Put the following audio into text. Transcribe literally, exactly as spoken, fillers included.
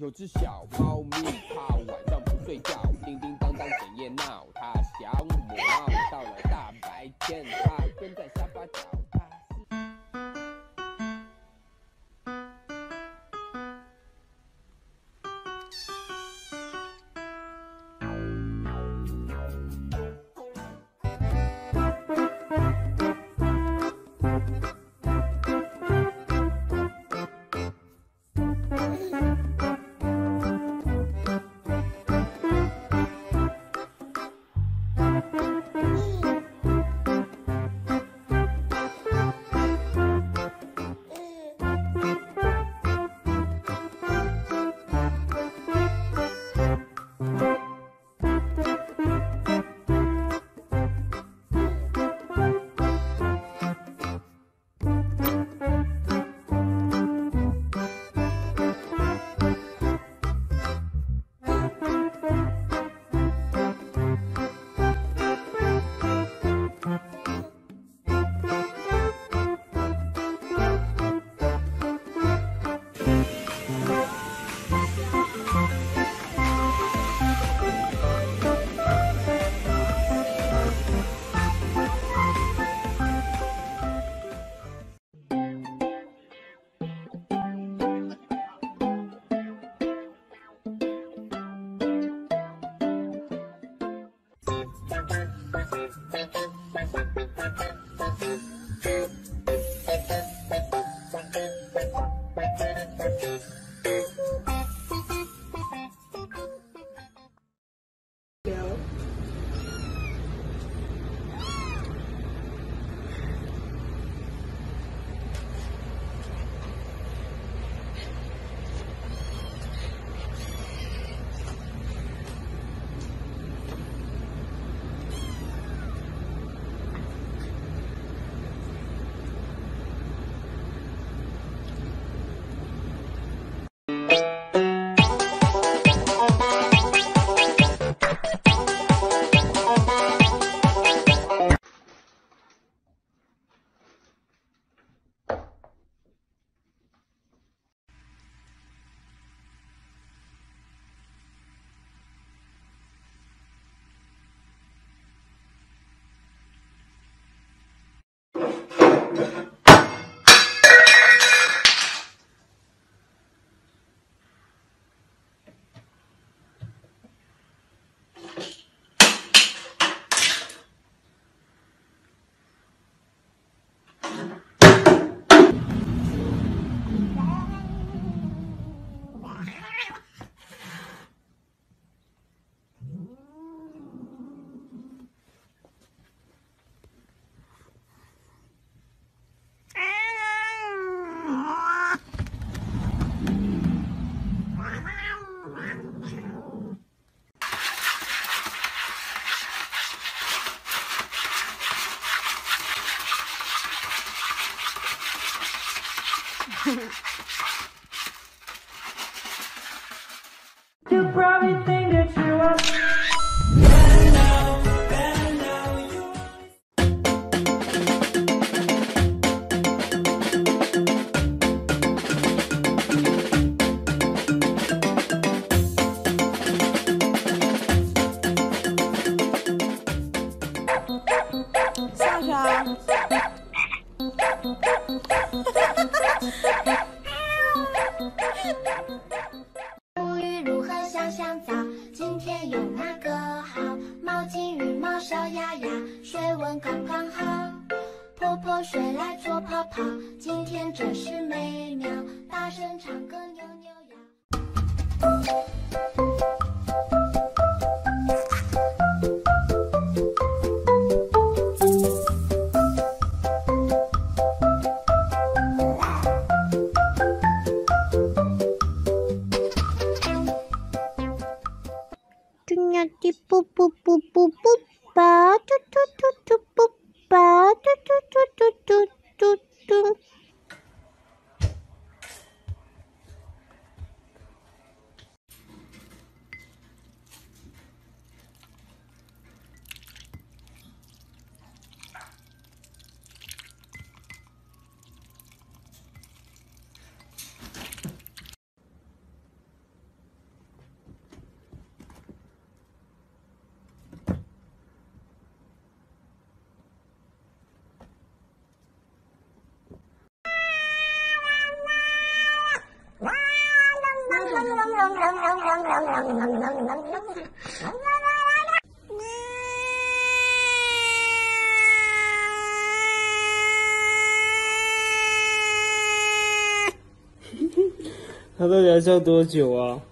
有只小猫咪，它晚上不睡觉，叮叮当当整夜闹，它想我。到了大白天，它蹲在沙发角。 You probably think that you are. 他到底要笑多久啊？